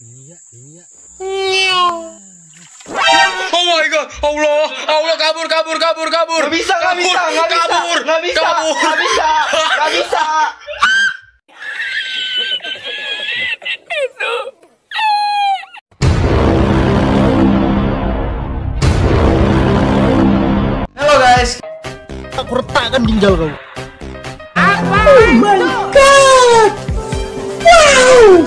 Oh my God, Allah kabur. Nggak bisa. Halo guys, aku retakkan ginjal kau. Oh my God, wow.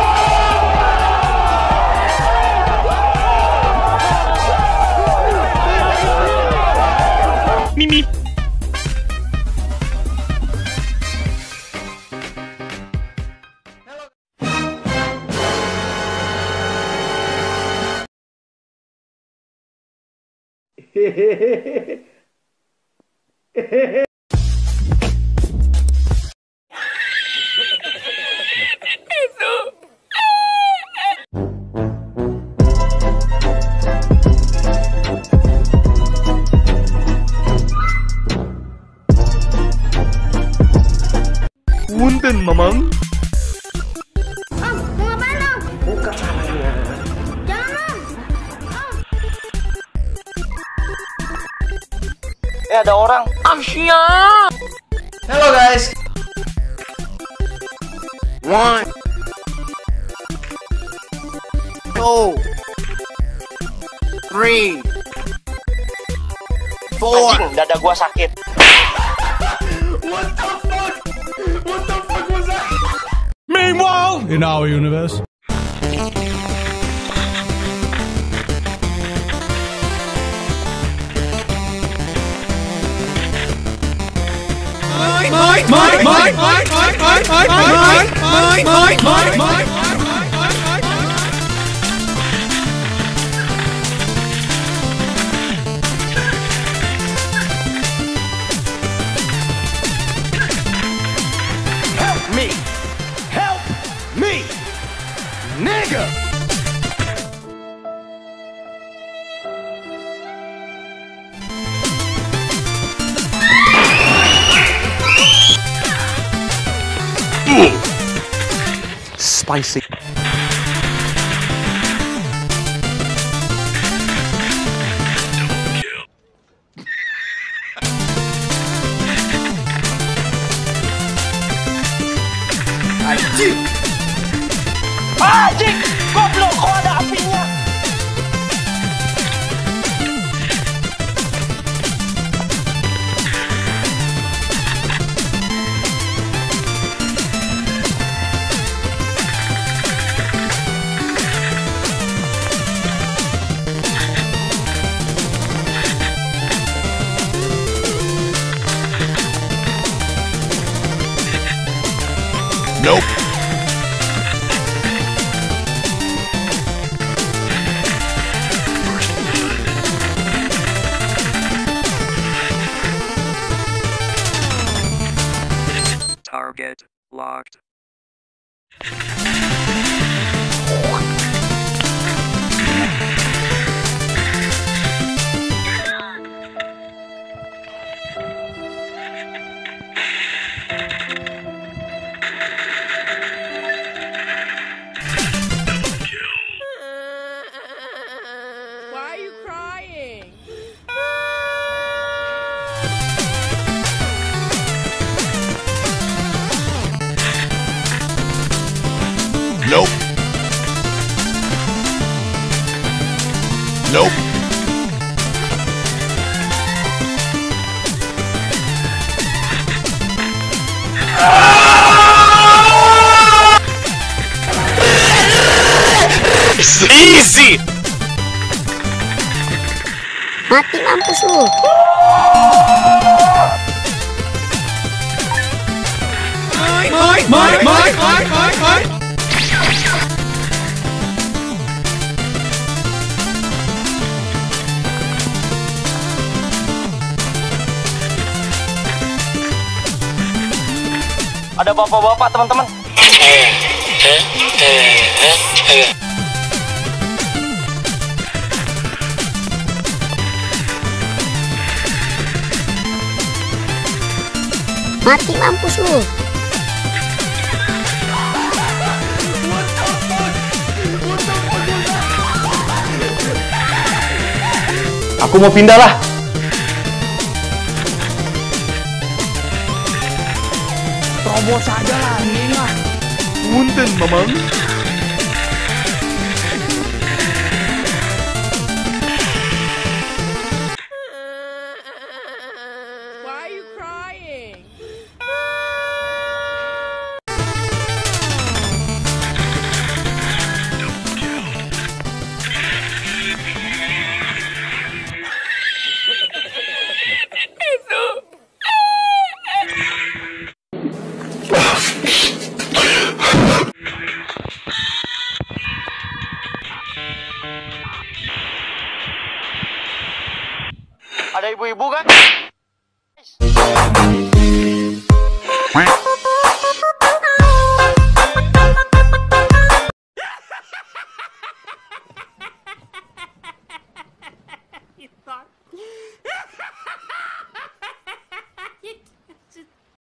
Mimi. Hello. Punten, Mamang. Om, mau ngapain, Om? Buka caranya. Jangan, Om. Ada orang. Amsia. Hello, guys. One. Two. Three. Four. Anjing, dada gua sakit. What the fuck? What the fuck was that? Meanwhile, in our universe. My. Nigga! Spicy. I do. Anjing, goblok, kok ada apinya? Nope. Target locked. Why are you crying? Nope. Nope. Easy. Mati mampus lu. My. Ada bapak-bapak teman-teman. Mati mampus lu. Aku mau pindah lah. Terobos aja lah, ini lah. Punten, Mamang. Why are you crying? Ada ibu-ibu kan?